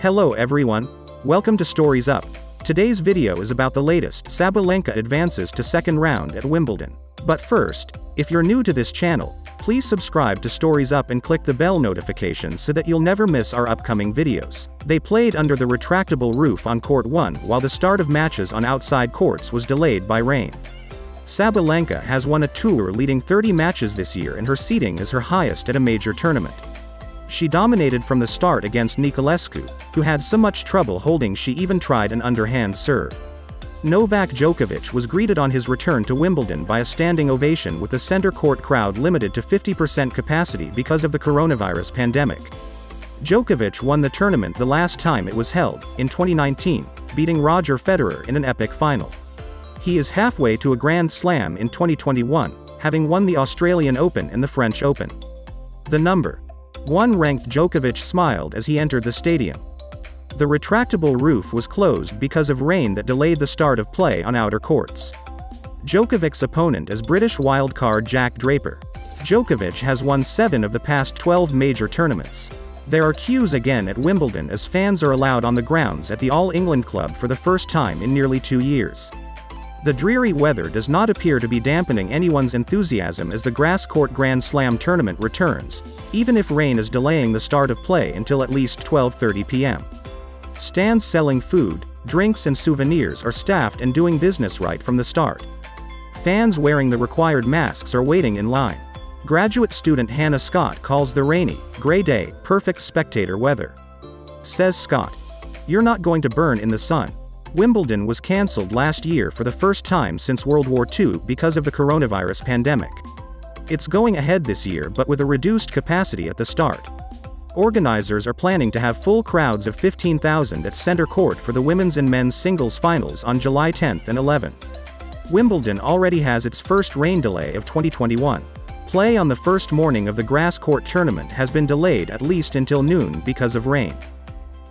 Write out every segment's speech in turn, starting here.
Hello everyone, welcome to Stories Up. Today's video is about the latest. Sabalenka advances to second round at Wimbledon. But first, if you're new to this channel, please subscribe to Stories Up and click the bell notification so that you'll never miss our upcoming videos. They played under the retractable roof on court 1 while the start of matches on outside courts was delayed by rain. Sabalenka has won a tour leading 30 matches this year and her seeding is her highest at a major tournament. She dominated from the start against Nicolescu, who had so much trouble holding she even tried an underhand serve. Novak Djokovic was greeted on his return to Wimbledon by a standing ovation with the center court crowd limited to 50% capacity because of the coronavirus pandemic. Djokovic won the tournament the last time it was held, in 2019, beating Roger Federer in an epic final. He is halfway to a Grand Slam in 2021, having won the Australian Open and the French Open. The number 1 ranked Djokovic smiled as he entered the stadium. The retractable roof was closed because of rain that delayed the start of play on outer courts. Djokovic's opponent is British wildcard Jack Draper. Djokovic has won 7 of the past 12 major tournaments. There are queues again at Wimbledon as fans are allowed on the grounds at the All England Club for the first time in nearly 2 years. The dreary weather does not appear to be dampening anyone's enthusiasm as the grass court Grand Slam tournament returns, even if rain is delaying the start of play until at least 12:30 p.m. Stands selling food, drinks and souvenirs are staffed and doing business right from the start. Fans wearing the required masks are waiting in line. Graduate student Hannah Scott calls the rainy, gray day, perfect spectator weather. Says Scott, "You're not going to burn in the sun." Wimbledon was cancelled last year for the first time since World War II because of the coronavirus pandemic. It's going ahead this year but with a reduced capacity at the start. Organizers are planning to have full crowds of 15,000 at center court for the women's and men's singles finals on July 10 and 11. Wimbledon already has its first rain delay of 2021. Play on the first morning of the grass court tournament has been delayed at least until noon because of rain.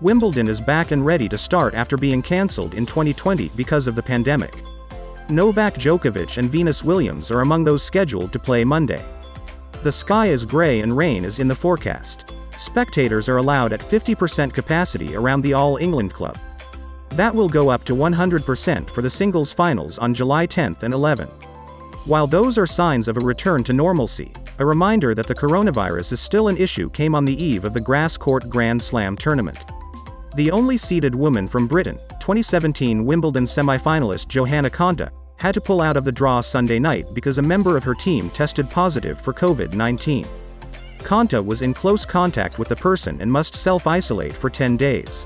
Wimbledon is back and ready to start after being cancelled in 2020 because of the pandemic. Novak Djokovic and Venus Williams are among those scheduled to play Monday. The sky is gray and rain is in the forecast. Spectators are allowed at 50% capacity around the All England Club. That will go up to 100% for the singles finals on July 10 and 11. While those are signs of a return to normalcy, a reminder that the coronavirus is still an issue came on the eve of the grass court Grand Slam tournament. The only seeded woman from Britain, 2017 Wimbledon semi-finalist Johanna Konta, had to pull out of the draw Sunday night because a member of her team tested positive for COVID-19. Konta was in close contact with the person and must self-isolate for 10 days.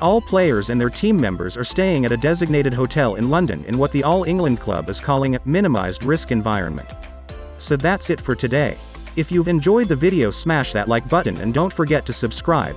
All players and their team members are staying at a designated hotel in London in what the All England Club is calling a minimised risk environment. So that's it for today. If you've enjoyed the video, smash that like button and don't forget to subscribe.